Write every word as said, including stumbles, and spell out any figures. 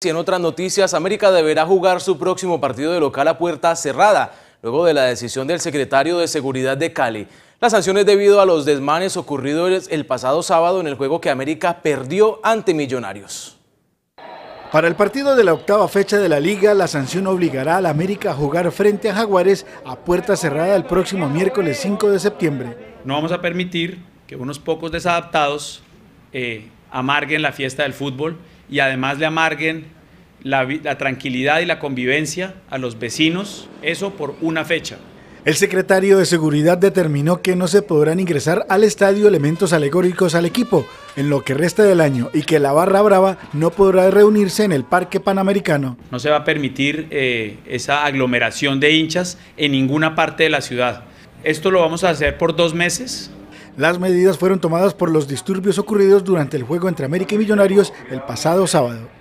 Y en otras noticias, América deberá jugar su próximo partido de local a puerta cerrada, luego de la decisión del secretario de Seguridad de Cali. Las sanciones debido a los desmanes ocurridos el pasado sábado en el juego que América perdió ante Millonarios. Para el partido de la octava fecha de la Liga, la sanción obligará al América a jugar frente a Jaguares a puerta cerrada el próximo miércoles cinco de septiembre. No vamos a permitir que unos pocos desadaptados eh, amarguen la fiesta del fútbol y además le amarguen la, la tranquilidad y la convivencia a los vecinos, eso por una fecha. El secretario de Seguridad determinó que no se podrán ingresar al estadio elementos alegóricos al equipo en lo que resta del año y que la Barra Brava no podrá reunirse en el Parque Panamericano. No se va a permitir eh, esa aglomeración de hinchas en ninguna parte de la ciudad. Esto lo vamos a hacer por dos meses. Las medidas fueron tomadas por los disturbios ocurridos durante el juego entre América y Millonarios el pasado sábado.